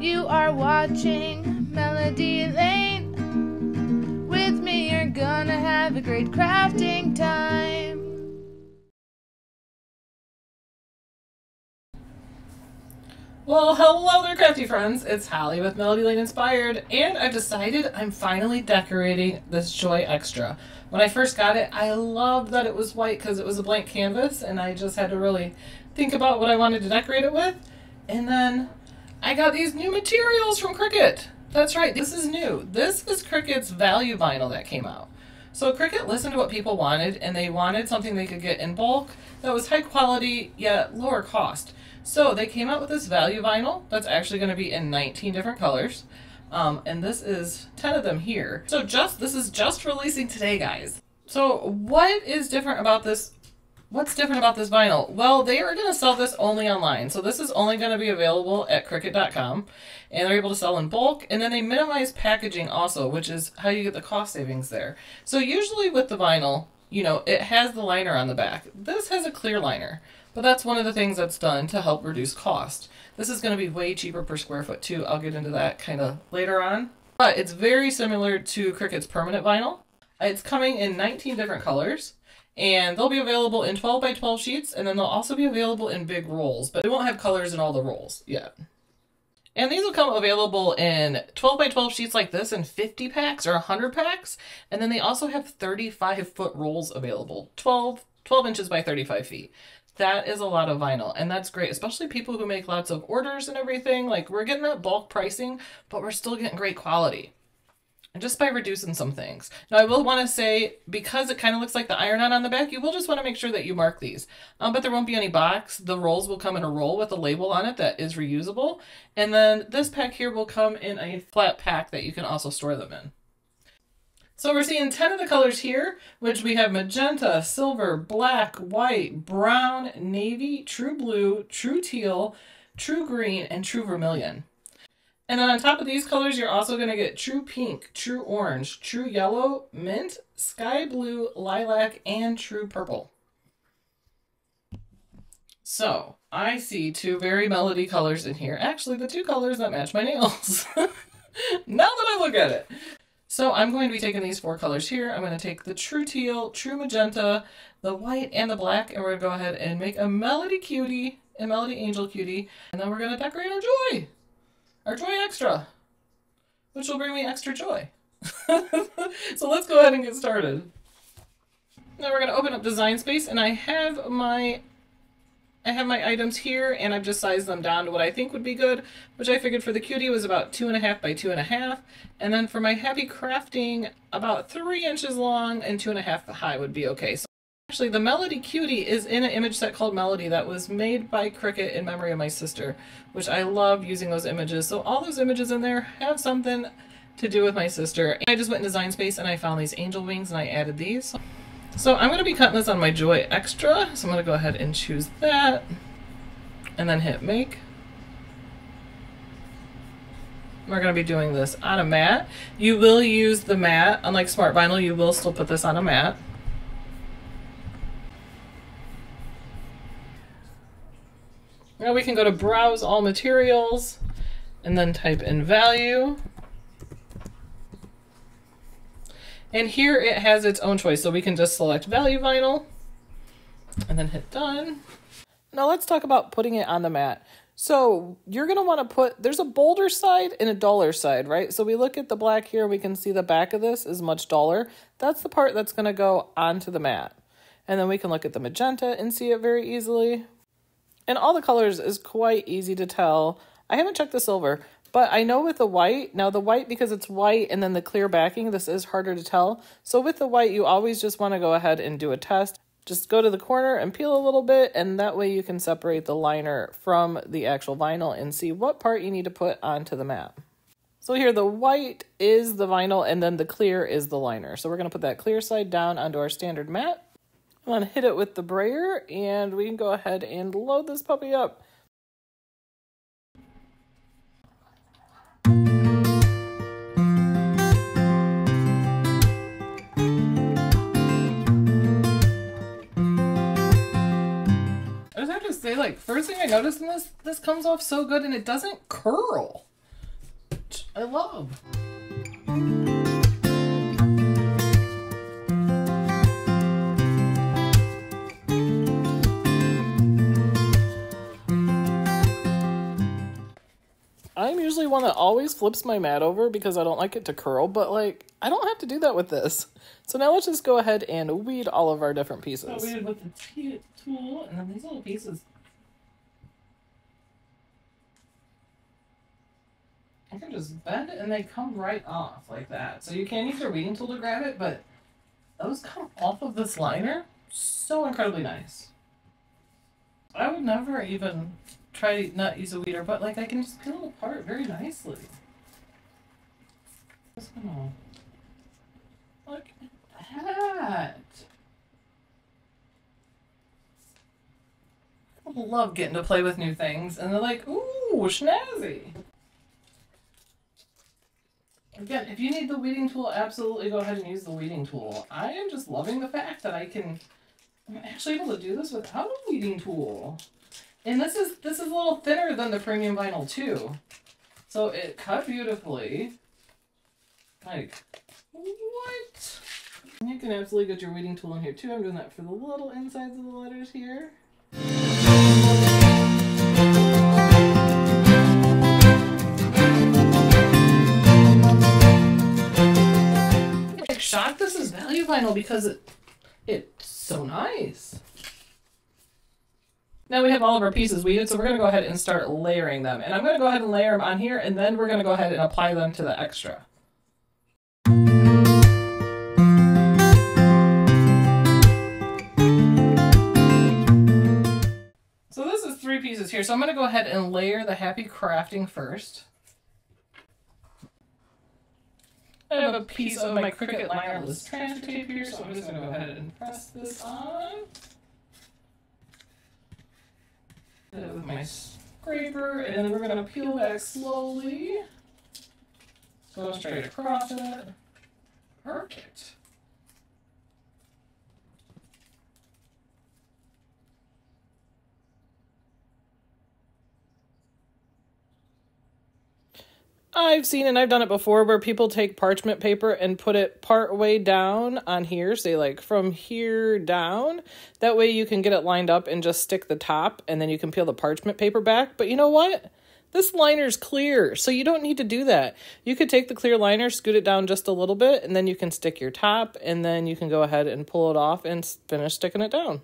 You are watching Melody Lane. With me, you're gonna have a great crafting time. Well, hello there, crafty friends. It's Holly with Melody Lane Inspired, and I've decided I'm finally decorating this Joy Xtra. When I first got it, I loved that it was white because it was a blank canvas, and I just had to really think about what I wanted to decorate it with. And then I got these new materials from Cricut. That's right, this is new. This is Cricut's value vinyl that came out. So Cricut listened to what people wanted, and they wanted something they could get in bulk that was high quality yet lower cost. So they came out with this value vinyl that's actually going to be in 19 different colors. And this is 10 of them here. So this is just releasing today, guys. So what is different about this? What's different about this vinyl? Well, they are going to sell this only online. So this is only going to be available at Cricut.com, and they're able to sell in bulk, and then they minimize packaging also, which is how you get the cost savings there. So usually with the vinyl, you know, it has the liner on the back. This has a clear liner, but that's one of the things that's done to help reduce cost. This is going to be way cheaper per square foot too. I'll get into that kind of later on, but it's very similar to Cricut's permanent vinyl. It's coming in 19 different colors. And they'll be available in 12 by 12 sheets, and then they'll also be available in big rolls, but they won't have colors in all the rolls yet. And these will come available in 12 by 12 sheets like this in 50 packs or 100 packs, and then they also have 35-foot rolls available, 12 inches by 35 feet. That is a lot of vinyl, and that's great, especially people who make lots of orders and everything. Like, we're getting that bulk pricing, but we're still getting great quality. And just by reducing some things. Now, I will want to say, because it kind of looks like the iron-on the back, you will just want to make sure that you mark these. But there won't be any box. The rolls will come in a roll with a label on it that is reusable. And then this pack here will come in a flat pack that you can also store them in. So we're seeing 10 of the colors here, which we have magenta, silver, black, white, brown, navy, true blue, true teal, true green, and true vermilion. And then on top of these colors, you're also going to get true pink, true orange, true yellow, mint, sky blue, lilac, and true purple. So I see two very Melody colors in here. Actually, the two colors that match my nails. Now that I look at it. So I'm going to be taking these four colors here. I'm going to take the true teal, true magenta, the white, and the black, and we're going to go ahead and make a Melody cutie, a Melody angel cutie, and then we're going to decorate our Joy. Our Joy Xtra, which will bring me extra joy. So let's go ahead and get started. Now we're going to open up Design Space, and I have my items here, and I've just sized them down to what I think would be good, which I figured for the cutie was about 2.5 by 2.5, and then for my happy crafting, about 3 inches long and 2.5 high would be okay. So actually, the Melody cutie is in an image set called Melody that was made by Cricut in memory of my sister, which I love using those images. So all those images in there have something to do with my sister. And I just went in Design Space and I found these angel wings and I added these. So I'm going to be cutting this on my Joy Xtra. So I'm going to go ahead and choose that and then hit make. We're going to be doing this on a mat. You will use the mat. Unlike Smart Vinyl, you will still put this on a mat. Now we can go to browse all materials and then type in value. And here it has its own choice. So we can just select value vinyl and then hit done. Now let's talk about putting it on the mat. So you're gonna wanna put, there's a bolder side and a duller side, right? So we look at the black here, we can see the back of this is much duller. That's the part that's gonna go onto the mat. And then we can look at the magenta and see it very easily. And all the colors is quite easy to tell. I haven't checked the silver, but I know with the white, now the white, because it's white and then the clear backing, this is harder to tell. So with the white, you always just want to go ahead and do a test. Just go to the corner and peel a little bit, and that way you can separate the liner from the actual vinyl and see what part you need to put onto the mat. So here the white is the vinyl and then the clear is the liner. So we're going to put that clear side down onto our standard mat. I'm gonna hit it with the brayer, and we can go ahead and load this puppy up. I just have to say, like, first thing I noticed in this comes off so good, and it doesn't curl. I love. I'm usually one that always flips my mat over because I don't like it to curl, but like, I don't have to do that with this. So now let's just go ahead and weed all of our different pieces. So weed with the tool and then these little pieces. I can just bend it and they come right off like that. So you can use your weeding tool to grab it, but those come off of this liner. So incredibly nice. I would never even try to not use a weeder, but like I can just peel it apart very nicely. Just gonna look at that. I love getting to play with new things, and they're like, ooh, snazzy. Again, if you need the weeding tool, absolutely go ahead and use the weeding tool. I am just loving the fact that I'm actually able to do this without a weeding tool. And this is a little thinner than the premium vinyl too. So it cut beautifully. Like, what? You can absolutely get your weeding tool in here too. I'm doing that for the little insides of the letters here. I'm like shocked this is value vinyl because it's so nice. Now we have all of our pieces weeded, so we're going to go ahead and start layering them. And I'm going to go ahead and layer them on here, and then we're going to go ahead and apply them to the Xtra. So this is 3 pieces here, so I'm going to go ahead and layer the Happy Crafting first. I have a piece of my Cricut linerless transfer tape here, so I'm just going to go ahead and press this on. With my scraper, and then we're going to peel back slowly. Go straight across it. Perfect. I've seen, and I've done it before, where people take parchment paper and put it part way down on here, say like from here down. That way you can get it lined up and just stick the top, and then you can peel the parchment paper back. But you know what? This liner's clear, so you don't need to do that. You could take the clear liner, scoot it down just a little bit, and then you can stick your top, and then you can go ahead and pull it off and finish sticking it down.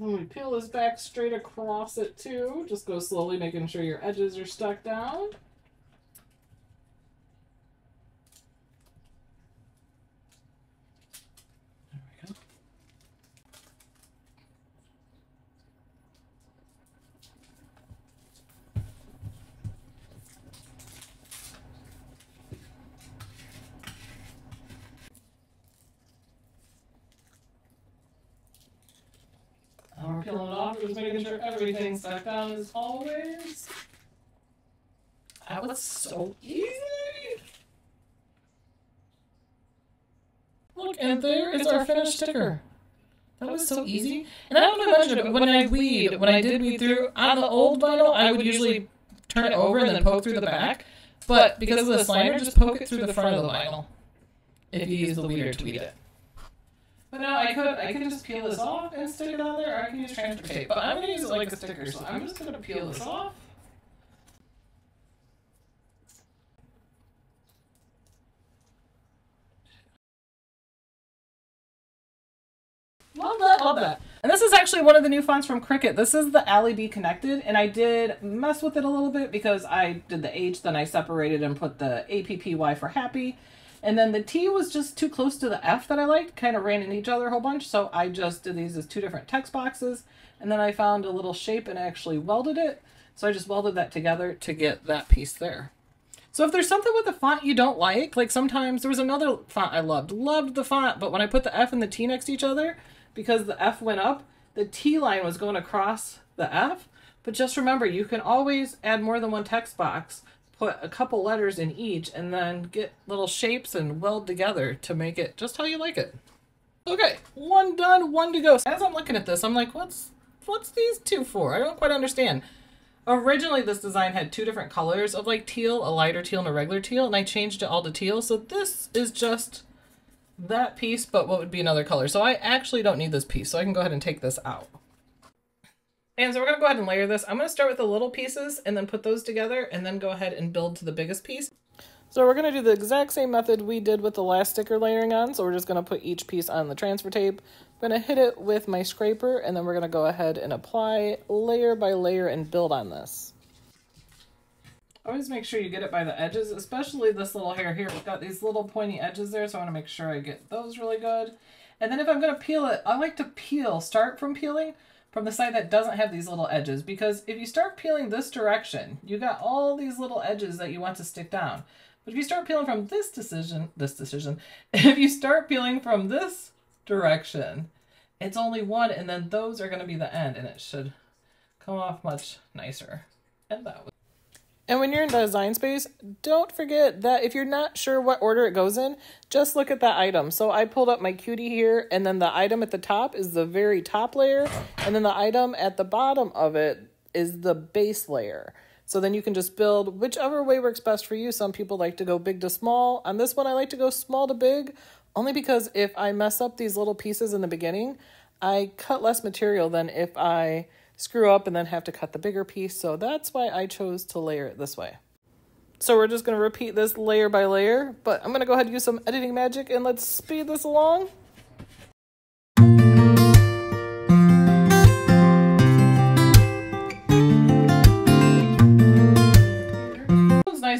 Then we peel this back straight across it too. Just go slowly, making sure your edges are stuck down. There we go. Peeling it off, just making sure everything's stuck down as always. That was so easy! Look, and there is our finished sticker. That was so easy. And I don't know about you, but when I did weed through, on the old vinyl, I would usually turn it over and then poke through the back. But because of this liner, just poke it through the front of the vinyl if you use the weeder to weed it. But now I can just peel this off and stick it on there, or I can use transfer tape. But I'm going to use it like a sticker, so I'm just going to peel this off. Love that, love that. And this is actually one of the new fonts from Cricut. This is the Allie B Connected, and I did mess with it a little bit because I did the H, then I separated and put the APPY for happy. And then the T was just too close to the F that I liked, kind of ran into each other a whole bunch. So I just did these as 2 different text boxes. And then I found a little shape and actually welded it. So I just welded that together to get that piece there. So if there's something with a font you don't like sometimes there was another font I loved the font, but when I put the F and the T next to each other, because the F went up, the T line was going across the F. But just remember, you can always add more than 1 text box. Put a couple letters in each and then get little shapes and weld together to make it just how you like it. Okay, one done, one to go. As I'm looking at this, I'm like, what's these two for? I don't quite understand. Originally, this design had two different colors of like teal, a lighter teal and a regular teal, and I changed it all to teal. So this is just that piece, but what would be another color. So I actually don't need this piece, so I can go ahead and take this out. And so we're gonna go ahead and layer this. I'm gonna start with the little pieces and then put those together and then go ahead and build to the biggest piece. So we're gonna do the exact same method we did with the last sticker layering on. So we're just gonna put each piece on the transfer tape. I'm gonna hit it with my scraper and then we're gonna go ahead and apply layer by layer and build on this. Always make sure you get it by the edges, especially this little hair here. We've got these little pointy edges there, so I wanna make sure I get those really good. And then if I'm gonna peel it, I like to peel, start from peeling from the side that doesn't have these little edges, because if you start peeling this direction, you got all these little edges that you want to stick down. But if you start peeling from this direction, it's only one, and then those are going to be the end, and it should come off much nicer. And when you're in Design Space, don't forget that if you're not sure what order it goes in, just look at that item. So I pulled up my cutie here, and then the item at the top is the very top layer, and then the item at the bottom of it is the base layer. So then you can just build whichever way works best for you. Some people like to go big to small. On this one, I like to go small to big, only because if I mess up these little pieces in the beginning, I cut less material than if I screw up and then have to cut the bigger piece. So that's why I chose to layer it this way. So we're just gonna repeat this layer by layer, but I'm gonna go ahead and use some editing magic and let's speed this along.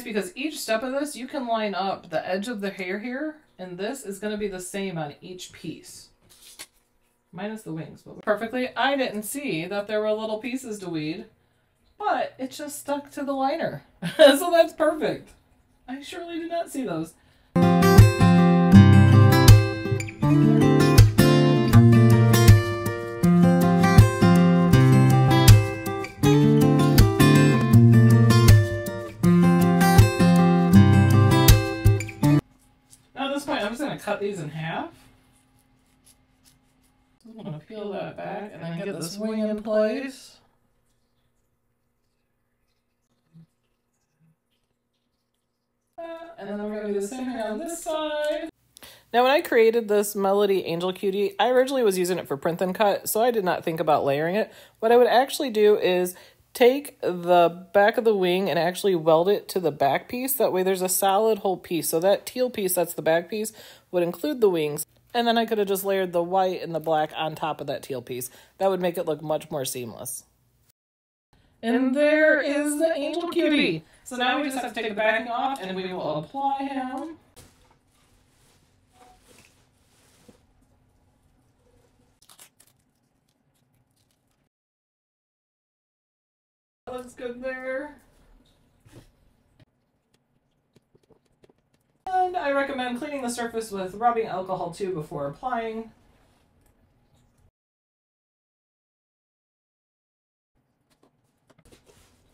Because each step of this, you can line up the edge of the hair here, and this is going to be the same on each piece. Minus the wings, but perfectly. I didn't see that there were little pieces to weed, but it just stuck to the liner. So that's perfect. I surely did not see those. Cut these in half. I'm going to peel that back and then get this wing in place. And then I'm going to do the same thing on this side. Now when I created this Melody Angel Cutie, I originally was using it for print and cut, so I did not think about layering it. What I would actually do is take the back of the wing and actually weld it to the back piece. That way there's a solid whole piece. So that teal piece, that's the back piece, would include the wings. And then I could have just layered the white and the black on top of that teal piece. That would make it look much more seamless. And there is the Angel Cutie. So now we just have to take the backing off and we will apply him. Looks good there. And I recommend cleaning the surface with rubbing alcohol too before applying.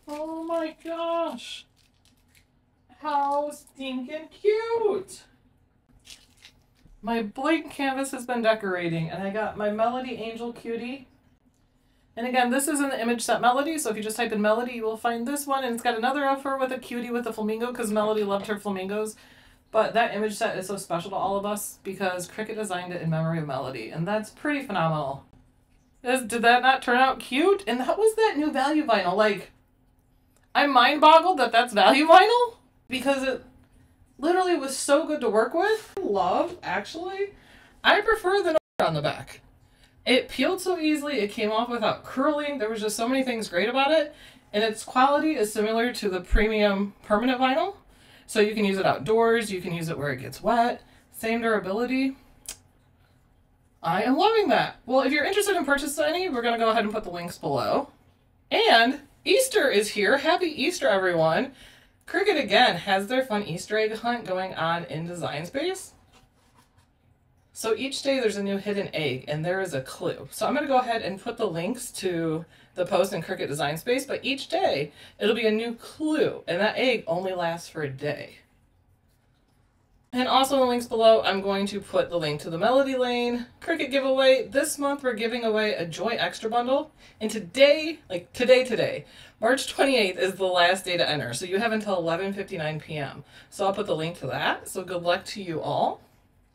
Oh my gosh! How stinking cute! My blank canvas has been decorating and I got my Melody Angel Cutie. And again, this is in the image set Melody, so if you just type in Melody, you will find this one, and it's got another of her with a cutie with a flamingo, because Melody loved her flamingos. But that image set is so special to all of us, because Cricut designed it in memory of Melody, and that's pretty phenomenal. Did that not turn out cute? And that was that new value vinyl. Like, I'm mind-boggled that that's value vinyl, because it literally was so good to work with. Love, actually. I prefer the on the back. It peeled so easily, it came off without curling. There was just so many things great about it. And its quality is similar to the premium permanent vinyl. So you can use it outdoors, you can use it where it gets wet, same durability. I am loving that. Well, if you're interested in purchasing any, we're gonna go ahead and put the links below. And Easter is here. Happy Easter, everyone. Cricut again has their fun Easter egg hunt going on in Design Space. So each day there's a new hidden egg and there is a clue. So I'm gonna go ahead and put the links to the post in Cricut Design Space, but each day it'll be a new clue and that egg only lasts for a day. And also in the links below, I'm going to put the link to the Melody Lane Cricut giveaway. This month, we're giving away a Joy Xtra bundle. And today, like today, March 28th is the last day to enter. So you have until 11:59 p.m. So I'll put the link to that. So good luck to you all.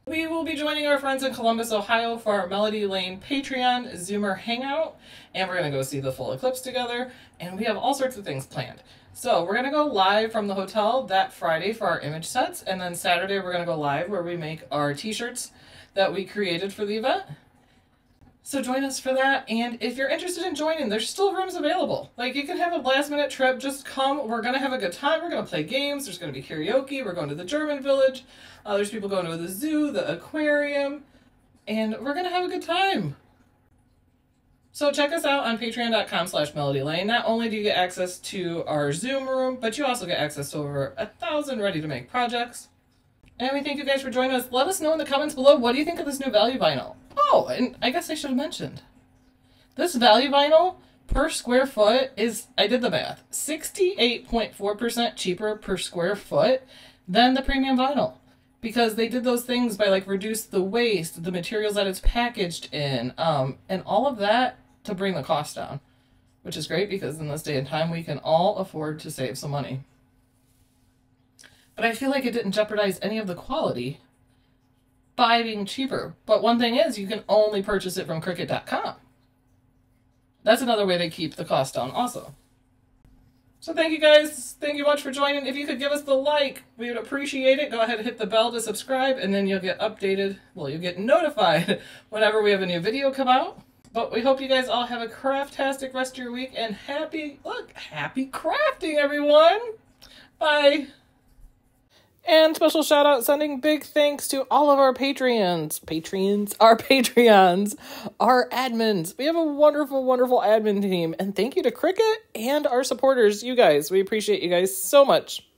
We will be joining our friends in Columbus, Ohio for our Melody Lane Patreon Zoomer Hangout, and we're going to go see the full eclipse together, and we have all sorts of things planned. So we're going to go live from the hotel that Friday for our image sets, and then Saturday we're going to go live where we make our t-shirts that we created for the event. So join us for that, and if you're interested in joining, there's still rooms available. Like, you can have a last minute trip, just come. We're going to have a good time. We're going to play games. There's going to be karaoke. We're going to the German village. There's people going to the zoo, the aquarium, and we're going to have a good time. So check us out on patreon.com/melodylane. Not only do you get access to our Zoom room, but you also get access to over 1,000 ready-to-make projects. And we thank you guys for joining us. Let us know in the comments below, what do you think of this new value vinyl? Oh, and I guess I should have mentioned, this value vinyl per square foot is, I did the math, 68.4% cheaper per square foot than the premium vinyl, because they did those things by, like, reduce the waste, the materials that it's packaged in, and all of that to bring the cost down, which is great, because in this day and time we can all afford to save some money. But I feel like it didn't jeopardize any of the quality by being cheaper. But one thing is, you can only purchase it from Cricut.com. That's another way they keep the cost down also. So thank you guys. Thank you much for joining. If you could give us the like, we would appreciate it. Go ahead and hit the bell to subscribe, and then you'll get updated. Well, you'll get notified whenever we have a new video come out. But we hope you guys all have a craftastic rest of your week, and happy crafting, everyone. Bye. And special shout out, sending big thanks to all of our Patreons, our admins. We have a wonderful, wonderful admin team. And thank you to Cricut and our supporters, you guys. We appreciate you guys so much.